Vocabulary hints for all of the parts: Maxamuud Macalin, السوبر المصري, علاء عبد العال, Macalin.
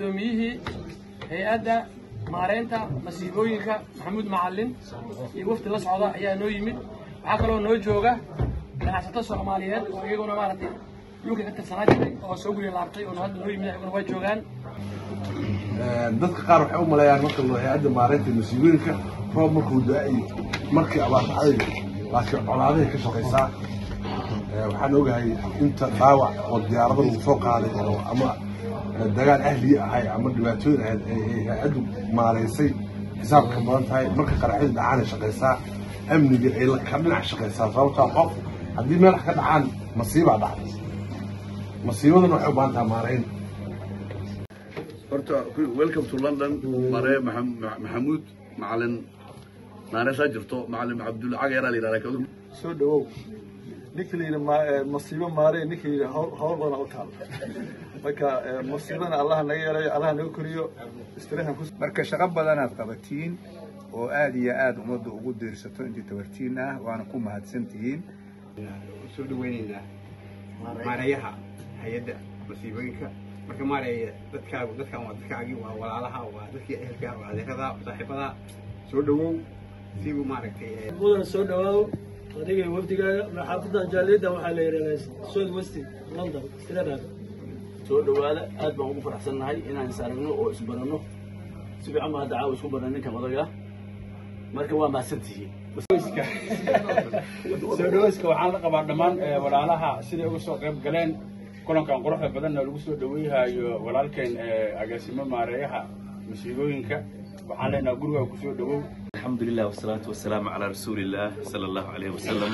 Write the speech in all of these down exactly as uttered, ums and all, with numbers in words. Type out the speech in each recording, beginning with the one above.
قدوميه هيئة مارينتا مسيقوينك محمود معلن يوفد الله سعودا يا نويمد عقلو نوجوجا لعشرة صوماليات ويجونا مارتي يوكي كتر سناجي أو سوقي العرقي ونهاد نويمد يكون واجوجان ضد قارو حوم لا يعرف الله هيئة مارينتا مسيقوينك فهم كودائي مركي على عيد لكن على هذه كشخصة waxaan ogahay inta dhaawac oo diyaaradaha uu soo qaaday ama dagaal ahli ah ama dhibaatooyin ah ee hay'addu maaraysay xisaabka badan tahay marka qaraxid dhacaan shaqaysaa amniga ay la kamina shaqaysaa sababta qof hadii meel ka dhacaan masiiba dhacday masiibaduna waxay u baahan tahay maarayn horta welcome to London maray maxamuud macalin maaraysa jirto macalin abdul cageera leeyahay soo dhawow نكلي ما مصيبة ماري نكلي هور هور بناوتها، بكا مصيبة الله نجيله الله نوكريو استريحنا كوس. مركز شغب بدنا تبتين وآدي آد ومد وجود درستون أنت تبتينه وأنا كم هاد سنتين. سود وين ده؟ ماريها هيدا مصيبة إنك مركز ماري دتك دتك ما دتك عجيب ولا علىها ودتك هالكار وهذا كذا صاحبها سودو سيبو ماركتي. بدنا سودو. أنا وفدي كذا محافظة جاليدا وحالي رئيس سود وستي لندن استراد سود ولا أتبع وفر حسن هاي إن إنسان منه أو سبرانه سبع ما دعوة سبرانه كمرجع مركوا ما سنتي سويسكا سويسكا وعلق بعد ما ولا لها سيد أوسو قرب جلين كلهم كانوا قرحة بدلنا الأوسو دويها ولكن أجسامه ما ريحها مسيجوين ك وحالنا قروه وكسور دو الحمد لله والصلاة والسلام على رسول الله صلى الله عليه وسلم.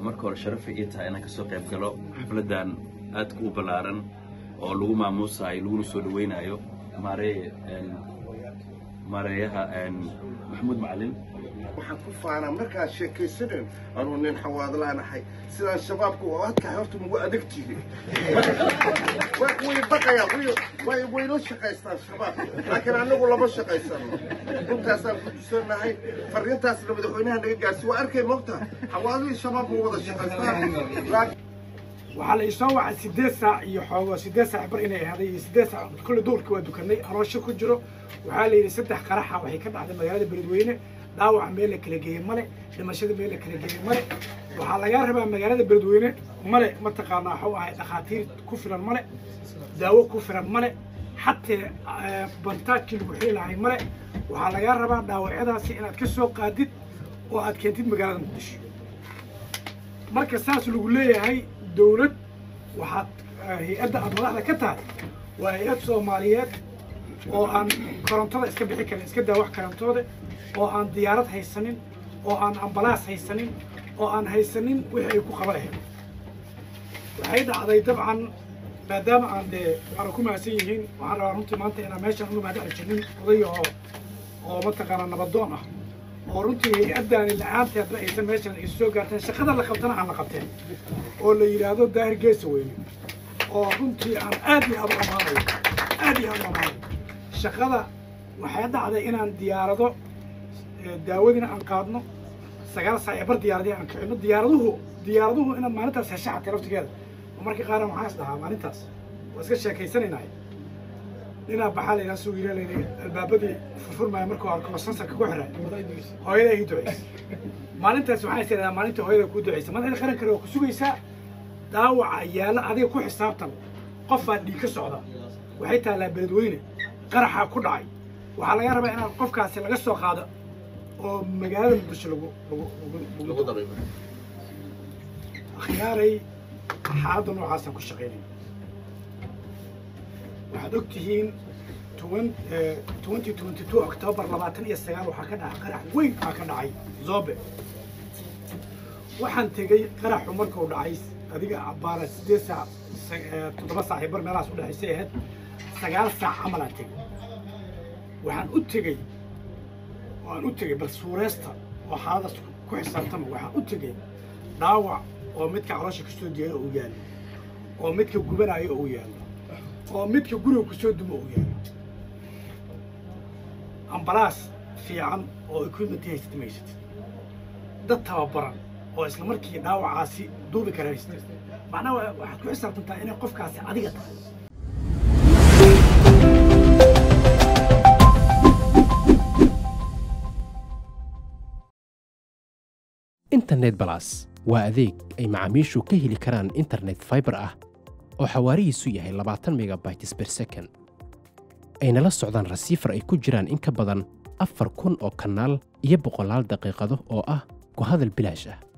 مركور شرف إيتها أنا كسوق يبقلو حفلة أتكو بلارن أو لوما موسى يلون سودوين أيو ماري ماريها محمود معلم. وحكف أنا مركز شكل سرن أرونا نحوض لنا حي سرنا شبابكم وقت حرتم وأدكتي. وين بقى يا وين وين وين الشقيس الشباب لكن أنا والله ما الشقيس كنت أسأل كنت سرنا حي فرنت أسأل بدخونها نرجع سوى أركي مقطع حوالي الشباب ووضع الشقيس. وعلى إسوع السداسة يحوى السداسة عبرنا هذه السداسة كل دور كوا دكاني أرشوا كجرو وعلى السدح قرحة وهي كده عند مجال البردوينة داوع ميلك كلاجي ملك لما شد ميلك كلاجي ملك وعلى ياربا مجال البردوينة ملك متقارنا حوى دخاتير كفر الملك داو كفر الملك حتى بنتات كل بحيل عين ملك وعلى ياربا داوع هذا سئنات كسو قادد وأتكيد مجال المدش مركز ساس الجولية هاي دولت وحط هيئة أملاح لكتها وهيئة صوماليات وعن كرنتوضة اسكب حكرة اسكب دواح كرنتوضة وعن ديارات هيسنين وعن أمبلاس هيسنين وعن هيسنين ويحيكو قبلها وهيدا عضي طبعا مادام عند عركو معسيهين وعن رانتي مانتي أنا ماشي أنه مادام الجنين قضية ومتقنا نبضونا ورنتي هيئة العامة هتلاقي ماشي السوق قالت الشقة اللي خبطنا عن لقبتين ولا يرادو داهر جيس وين ورنتي عن آدي أبو عماري آدي أبو عماري الشقة وحيدا على إن ديارته داودنا عن قادنا سجل سايبر دياردي عن كأنه ديارته ديارته إن ما نتاس هالشعة تعرفت كذا ومركي قارن معاش ده ما نتاس واسكت شاكي سنة ناي لنا بحالي ناسو يلا لنا البابدي ففر ما يمركوا على كوسنسك كوحرة هاي لا يدعيس ما أنت سبحان سير ما أنت هاي لا كودعيس ما أنا خلنا كلو كسوق يسا داو عيال هذا كوح سابتم قفة دي كسعة وحتى على بلدوينه قرحة كودعي وعلى يا رب أنا القف كاس اللي قصوا هذا ومجال بتشلقو خياري حاضن وعاصم كشغالين waxaad ogtihiin ألفين واثنين وعشرين October لبatan iyo sagaal waxa ka dhacay qarax weyn waxa ka dhacay Zobe waxaan tagay qaraxu markuu dhacay adiga abbaara sideed saac toddoba saaxiibar meelaas u dhaxaysay ahayd sagaal saac amal aan tagay waxaan u tagay waxaan u tagay bal suureesta waxaad ku xisaabtama waxaan u tagay dhaawac oo midka caloosha kasoo jeeday oo yaal oo midka gubanayo oo yaal ومدك جرو كشود موجي. أمبلاس في عن أو يكون متى استميشت. ده تبرع أو إسلام ركى داو عاسي دو بكراريست. معناه واحد كويس أنت أنا قف كاسي عادي. إنترنت بلاس وأذيك أي معاميشو كيه لكران إنترنت فايبر أه أو حواري سوية هي لبعتن ميجا بايتس بير سكن أين للسعودان رسيف رأي كجران إنك بدن أفر كون أو كنال يبقو لال دقيقة أو أه كهذا البلاجة.